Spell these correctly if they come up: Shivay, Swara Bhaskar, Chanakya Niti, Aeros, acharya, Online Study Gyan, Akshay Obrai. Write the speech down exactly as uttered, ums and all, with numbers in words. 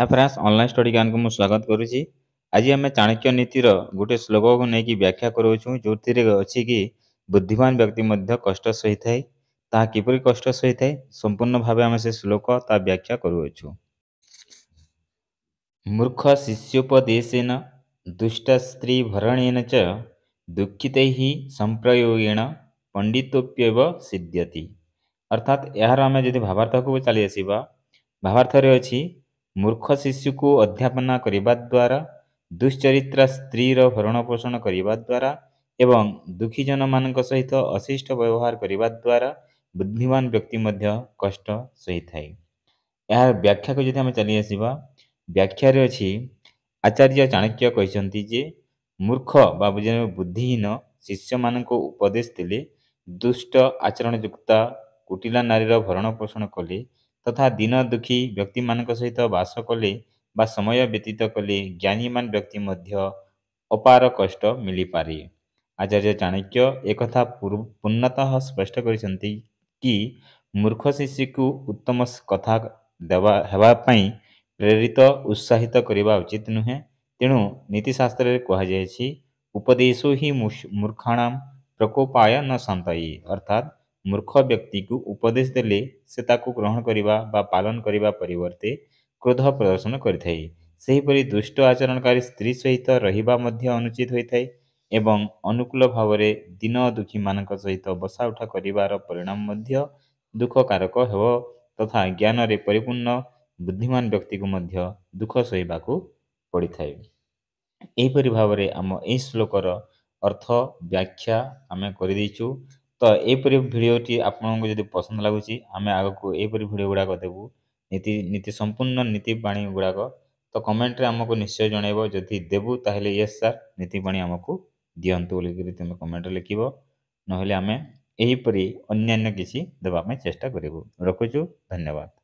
हाँ friends, online study ज्ञान को मुझे स्वागत करुच्ची। आज आम चाणक्य नीतिर गोटे श्लोक को लेकिन व्याख्या करूँ, जो अच्छी कि बुद्धिमान व्यक्ति मध्य कष्ट सही थाए, ता किपरि कष्ट सही थाए संपूर्ण भाव आम से श्लोक ता व्याख्या करूँ। मूर्ख शिष्योपदेशन दुष्ट स्त्री भरणेन च दुखितैः संप्रयोगेण पंडितोप्येव सिद्ध्यति। अर्थात यार आम जब भावार्थ को चली आसवा, भावार्थ अच्छी मूर्ख शिशु को अध्यापना करने द्वारा, दुश्चरित्रा स्त्रीर भरण पोषण करने द्वारा एवं दुखी जन मान सहित अशिष्ट व्यवहार करने द्वारा बुद्धिमान व्यक्ति मध्य कष्ट सही थाए। यार व्याख्या को जब चली आसवा, व्याख्या अच्छी आचार्य चाणक्य कहते जे मूर्ख बा बुद्धिहीन शिष्य मान उपदेश देले, दुष्ट आचरण युक्ता कुटिला नारीर भरण पोषण कले तथा दीन दुखी व्यक्ति मान सहित वास कले बा समय व्यतीत कले ज्ञानीमान व्यक्ति मध्य अपार कष्ट मिली पारे। आचार्य चाणक्य एक था पूर्णतः स्पष्ट करिसंती कि मूर्ख शिष्य को उत्तम कथा देवा हेबा पई प्रेरित उत्साहित करबा उचित नुहे। तेणु नीतिशास्त्र कहा जायछि उपदेशो ही मूर्खाणाम प्रकोपाय न शांतये। अर्थात मूर्ख व्यक्ति को उपदेश देले से ताकू ग्रहण करिबा बा पालन करिबा परिवर्ते क्रोध प्रदर्शन करिथाय। सेहिपरि दुष्ट आचरणकारी स्त्री सहित रहिबा मध्ये अनुचित होइथाय एवं अनुकूल भावरे दीन दुखी मानक सहित बसा उठा करिवार परिणाम मध्ये दुःखकारक हेव तथा ज्ञान रे परिपूर्ण बुद्धिमान व्यक्ति को मध्ये दुःख सहिबाकू पड़िथाय। एहिपरि भावरे आम एहि श्लोकर अर्थ व्याख्या आमे करि दिछु। तो यहपरि भिडटी आपंक जब पसंद लगुच, आम आग को यहपरि भिड गुड़ाक देवु नीति नीति संपूर्ण नीति बाणी गुड़ाक। तो कमेंट रे आमको निश्चय जनइबो, जदि देवु ताहले यस सर नीति बाणी आमको दियंतु बोलिकरी तुम कमेंट रे लिखिबो, नहले आमे एहिपरि अन्यान्य किसी देबा में चेष्टा करिबो। रखुछु, धन्यवाद।